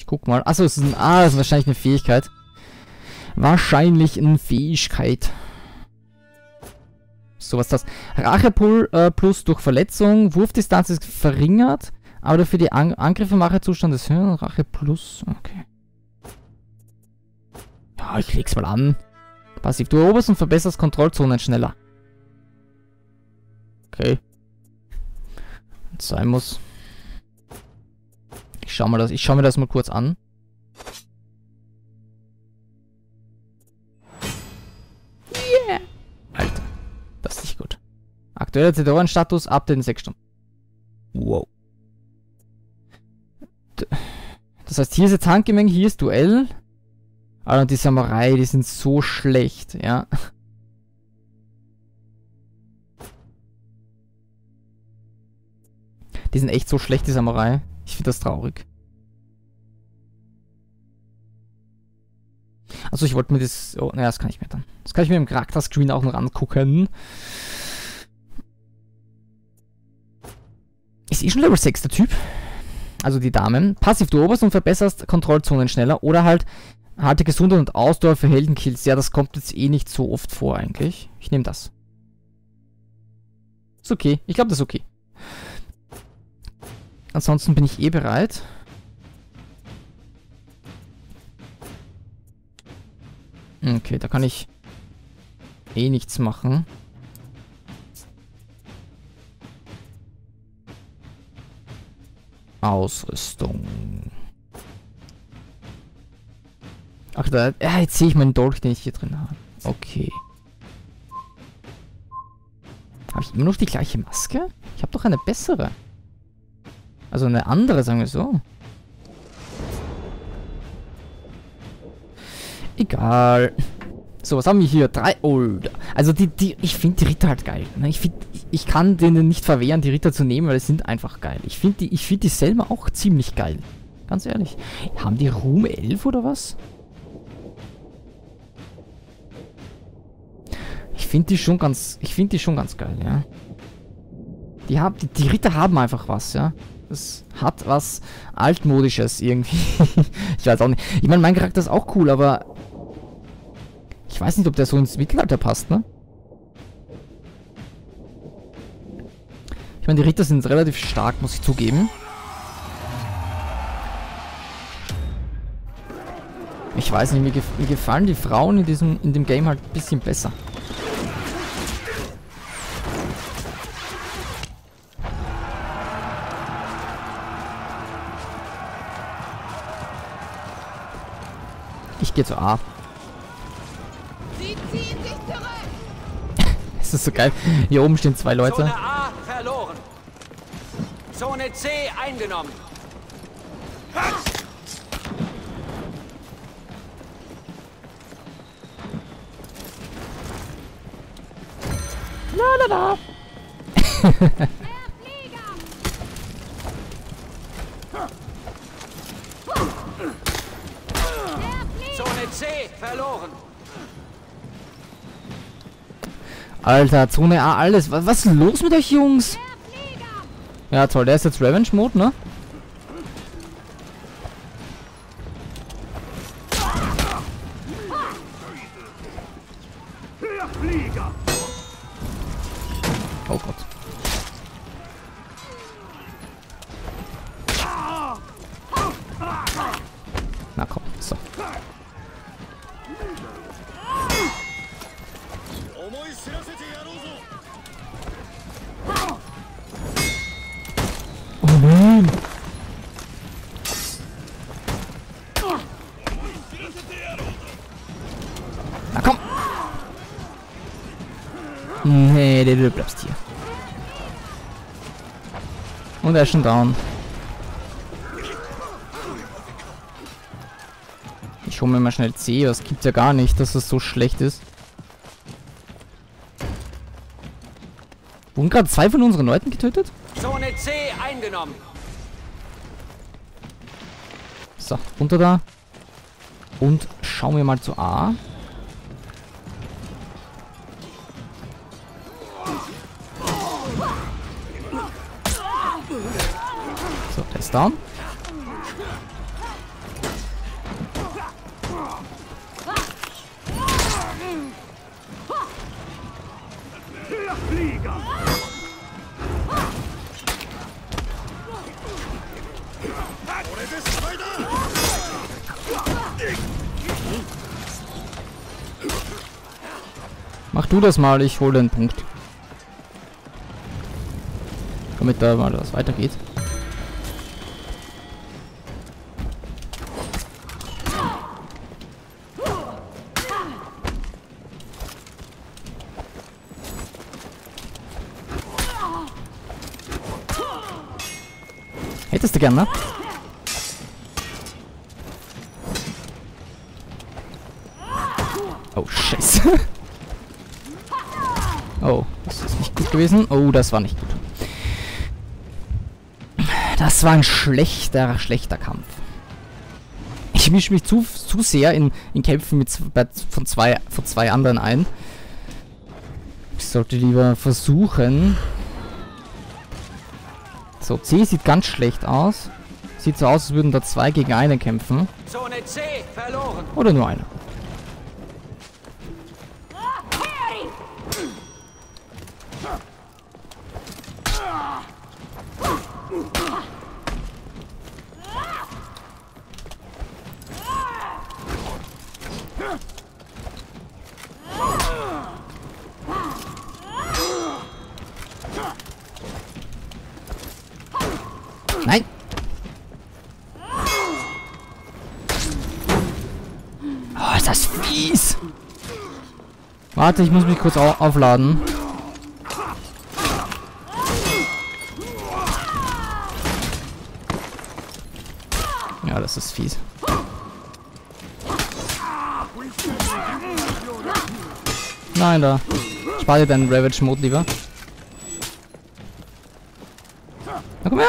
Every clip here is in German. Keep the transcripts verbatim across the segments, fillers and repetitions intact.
Ich guck mal. Achso, es ist ein A, das ist wahrscheinlich eine Fähigkeit. Wahrscheinlich eine Fähigkeit. So, was ist das? Rachepull äh, plus durch Verletzung. Wurfdistanz ist verringert. Aber dafür die An Angriffe im Rachezustand ist höher. Rache plus. Okay. Ja, ich leg's mal an. Passiv. Du eroberst und verbesserst Kontrollzonen schneller. Okay. Wenn's sein muss. Ich schau, mal das, ich schau mir das mal kurz an. Yeah! Alter. Das ist nicht gut. Aktueller Zedoran-Status ab den sechs Stunden. Wow. Das heißt, hier ist jetzt Handgemenge, hier ist Duell. Alter, die Samurai, die sind so schlecht, ja. Die sind echt so schlecht, die Samurai. Ich finde das traurig. Also ich wollte mir das... Oh, naja, das kann ich mir dann. Das kann ich mir im Charakter-Screen auch noch angucken. Ist eh schon Level sechs der Typ. Also die Damen. Passiv, du oberst und verbesserst Kontrollzonen schneller. Oder halt harte Gesundheit und Ausdauer für Heldenkills. Ja, das kommt jetzt eh nicht so oft vor eigentlich. Ich nehme das. Ist okay. Ich glaube, das ist okay. Ansonsten bin ich eh bereit. Okay, da kann ich eh nichts machen. Ausrüstung. Ach, da, ja, jetzt sehe ich meinen Dolch, den ich hier drin habe. Okay. Habe ich immer noch die gleiche Maske? Ich habe doch eine bessere. Also eine andere, sagen wir so. Egal. So, was haben wir hier? Drei Old. Also die, die, ich finde die Ritter halt geil. Ne? Ich, find, ich, ich kann denen nicht verwehren, die Ritter zu nehmen, weil es sind einfach geil. Ich finde die, ich find die selber auch ziemlich geil. Ganz ehrlich. Haben die Ruhm elf oder was? Ich finde die schon ganz, ich finde die schon ganz geil, ja. Die, hab, die, die Ritter haben einfach was, ja. Es hat was altmodisches irgendwie. Ich weiß auch nicht. Ich meine, mein Charakter ist auch cool, aber ich weiß nicht, ob der so ins Mittelalter passt, ne? Ich meine, die Ritter sind relativ stark, muss ich zugeben. Ich weiß nicht, mir, gef mir gefallen die Frauen in diesem in dem Game halt ein bisschen besser. Ich gehe zu A. Sie ziehen sich zurück. Es ist so geil. Hier oben stehen zwei Leute. Zone A verloren. Zone C eingenommen. La la la. Verloren. Alter, Zone A, alles. Was, was ist los mit euch, Jungs? Ja, toll. Der ist jetzt Revenge-Mode, ne? Oh Gott. Na komm, so. Oh nein! Na komm! Nee, du bleibst hier. Und er ist schon down. Ich hole mir mal schnell C, das gibt's ja gar nicht, dass das so schlecht ist. Wurden gerade zwei von unseren Leuten getötet? Zone C eingenommen. So, runter da. Und schauen wir mal zu A. So, der ist down. Flieger! Oder bist weiter? Mach du das mal, ich hole den Punkt. Damit da mal was weitergeht. Hättest du gern, ne? Oh, scheiße. Oh, das ist nicht gut gewesen. Oh, das war nicht gut. Das war ein schlechter, schlechter Kampf. Ich mische mich zu, zu sehr in, in Kämpfen mit, von, zwei, von zwei anderen ein. Ich sollte lieber versuchen... So, C sieht ganz schlecht aus. Sieht so aus, als würden da zwei gegen einen kämpfen. Zone C verloren. Oder nur einer. Nein! Oh, ist das fies! Warte, ich muss mich kurz au aufladen. Ja, das ist fies. Nein, da. Spar dir deinen Ravage-Mode lieber. Na, komm her!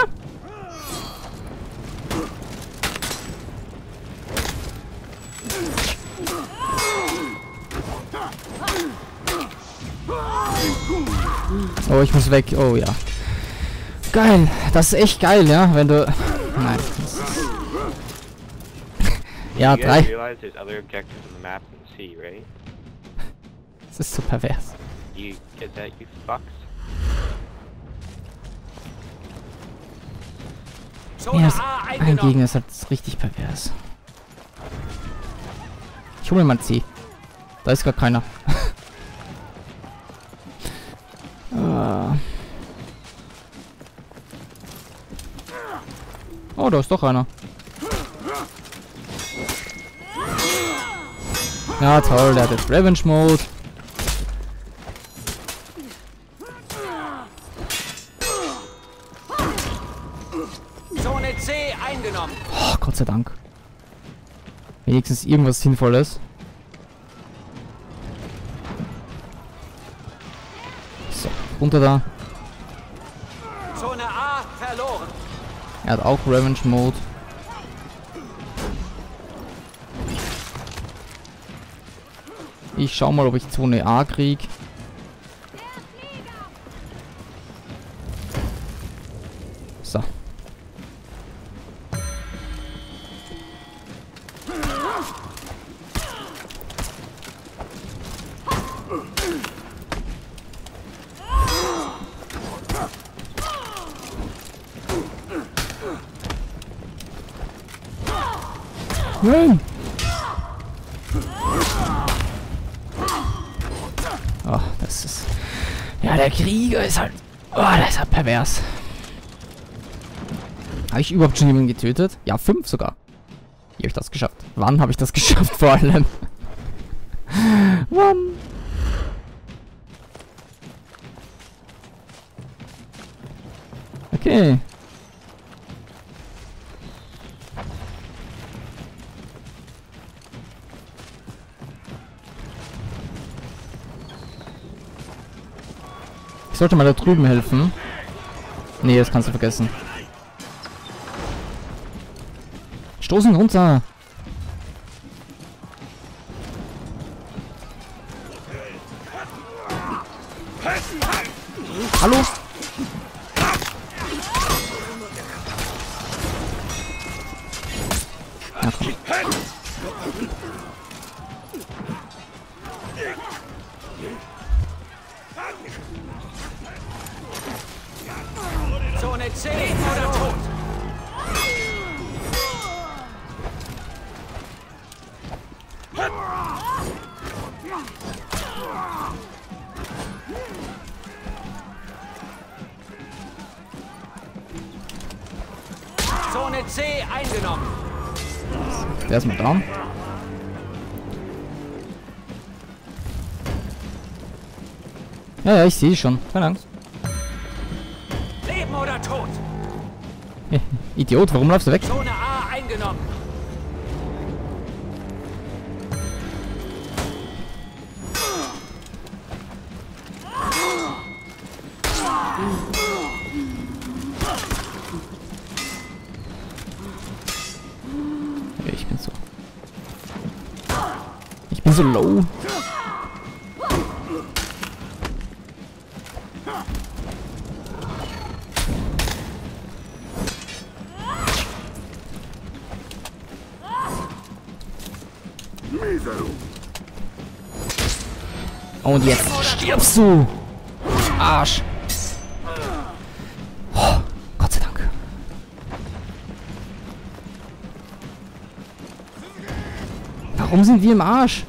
Oh, ich muss weg. Oh ja. Geil. Das ist echt geil, ja. Wenn du... Nein. Ja, drei. Das ist so pervers. Ja, ein Gegner ist halt richtig pervers. Ich hole mal ein C. Da ist gar keiner. Oh, da ist doch einer. Ja, toll, der hat jetzt Revenge-Mode. Zone C eingenommen. Oh, Gott sei Dank. Wenigstens irgendwas Sinnvolles. So, runter da. Zone A verloren. Er hat auch Revenge-Mode. Ich schau mal, ob ich Zone A krieg. So. Nein! Oh, das ist... Ja, der Krieger ist halt... Oh, der ist halt pervers. Habe ich überhaupt schon jemanden getötet? Ja, fünf sogar. Wie habe ich das geschafft? Wann habe ich das geschafft vor allem? Wann? Okay. Ich sollte mal da drüben helfen. Nee, das kannst du vergessen. Stoßen runter! Hallo? Na komm. Zone zehn oder tot. Zone C eingenommen. Der ist mal down. Ja, ja, ich sehe schon. Keine Angst. Leben oder Tod? Idiot, warum laufst du weg? Zone A eingenommen. Ich bin so. Ich bin so low. Und jetzt stirbst du! Arsch! Oh, Gott sei Dank. Warum sind wir im Arsch?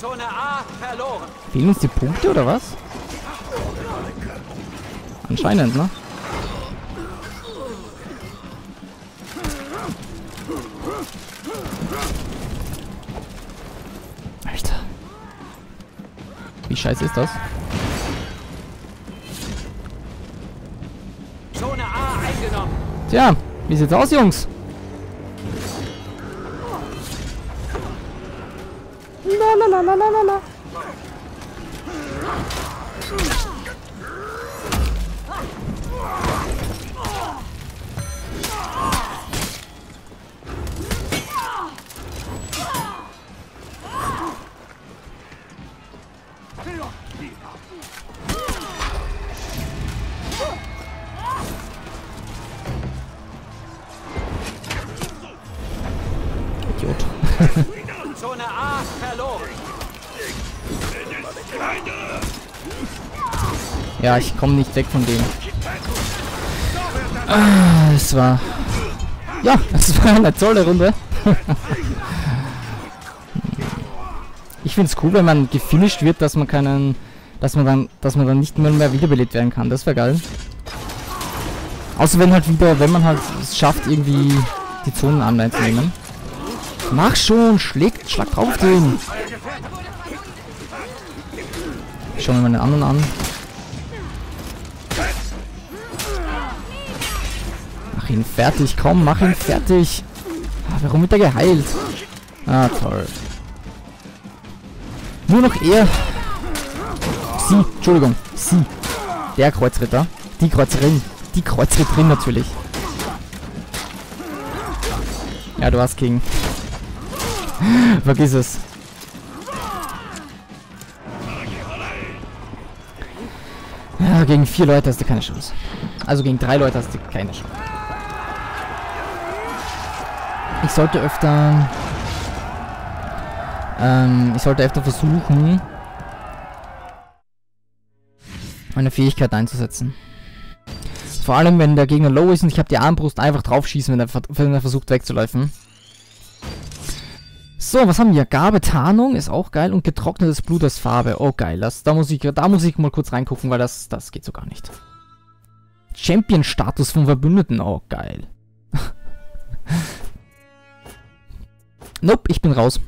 Zone A verloren. Fehlen uns die Punkte oder was? Anscheinend, ne? Alter. Wie scheiße ist das? Zone A eingenommen. Tja, wie sieht's aus, Jungs? La la la la la la. Zone A verloren. Ja, ich komme nicht weg von dem. Ah, es war... Ja, es war eine tolle Runde. Ich finde es cool, wenn man gefinisht wird, dass man keinen... Dass man dann, dass man dann nicht mehr, mehr wiederbelebt werden kann. Das wäre geil. Außer wenn halt wieder, wenn man halt es schafft, irgendwie die Zonen online zu nehmen. Mach schon, schlag, schlag drauf den. Ich schau mir mal den anderen an. Mach ihn fertig, komm, mach ihn fertig. Ah, warum wird er geheilt? Ah, toll. Nur noch er. Sie, Entschuldigung, sie. Der Kreuzritter. Die Kreuzrin. Die Kreuzritterin natürlich. Ja, du hast King. Vergiss es. Ja, gegen vier Leute hast du keine Chance. Also gegen drei Leute hast du keine Chance. Ich sollte öfter... Ähm, ich sollte öfter versuchen, meine Fähigkeit einzusetzen. Vor allem, wenn der Gegner low ist und ich habe die Armbrust, einfach drauf schießen, wenn er, wenn er versucht wegzuläufen. So, was haben wir? Gabe Tarnung ist auch geil und getrocknetes Blut als Farbe. Oh geil, das, da, muss ich, da muss ich mal kurz reingucken, weil das, das geht so gar nicht. Champion-Status von Verbündeten, oh geil. Nope, ich bin raus.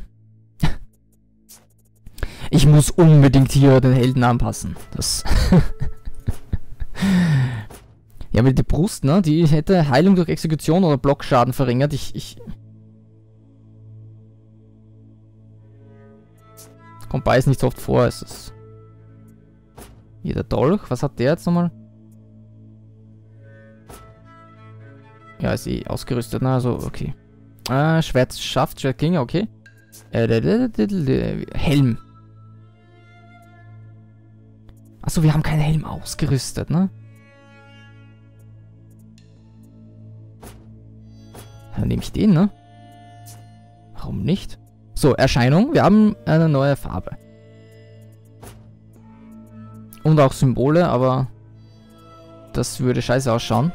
Ich muss unbedingt hier den Helden anpassen. Das... Ja, mit der Brust, ne? Die hätte Heilung durch Exekution oder Blockschaden verringert. Ich... ich Kommt bei es nicht so oft vor. Es ist... Hier der Dolch. Was hat der jetzt nochmal? Ja, ist eh ausgerüstet. Na, also, okay. Ah, Schwert schafft, Schwert ging, okay. Helm. Achso, wir haben keinen Helm ausgerüstet, ne? Dann nehme ich den, ne? Warum nicht? So, Erscheinung. Wir haben eine neue Farbe. Und auch Symbole, aber das würde scheiße ausschauen.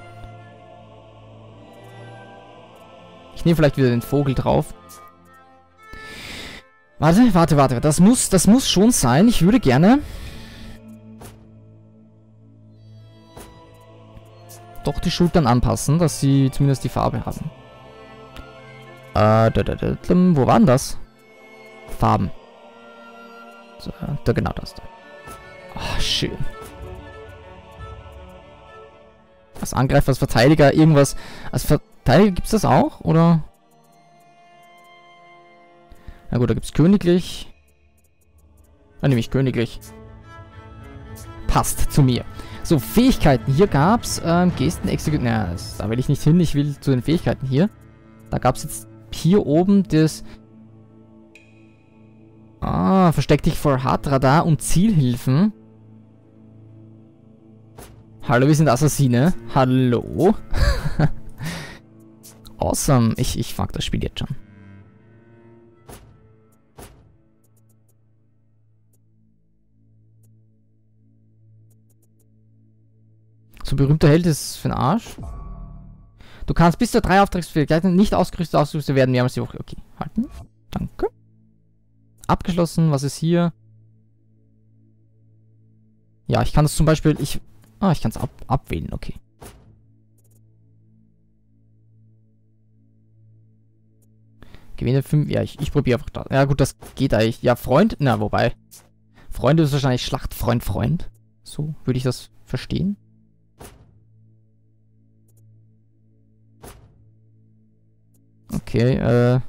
Ich nehme vielleicht wieder den Vogel drauf. Warte, warte, warte. Das muss, das muss schon sein. Ich würde gerne... doch die Schultern anpassen, dass sie zumindest die Farbe haben. Äh, da, da, da, da, wo waren das? Farben. So, da, genau das da. Ah, schön. Als Angreifer, als Verteidiger, irgendwas. Als Verteidiger gibt's das auch, oder? Na gut, da gibt's königlich. Dann nehme ich königlich. Passt zu mir. So, Fähigkeiten. Hier gab's ähm, Gesten, Exekut... Naja, da will ich nicht hin. Ich will zu den Fähigkeiten hier. Da gab's jetzt hier oben das... Ah, versteck dich vor Hardradar und Zielhilfen. Hallo, wir sind Assassine. Hallo. Awesome. Ich, ich fuck das Spiel jetzt schon. So, berühmter Held ist für den Arsch. Du kannst bis zu drei Auftragsfähigkeiten nicht ausgerüstet ausgerüstet werden, mehrmals die Woche. Okay, halten. Danke. Abgeschlossen, was ist hier? Ja, ich kann es zum Beispiel... Ich, ah, ich kann es ab, abwählen, okay. Gewinne fünf... Ja, ich, ich probiere einfach das. Ja gut, das geht eigentlich. Ja, Freund... Na, wobei... Freunde ist wahrscheinlich Schlacht, Freund, Freund. So, würde ich das verstehen. Okay, äh...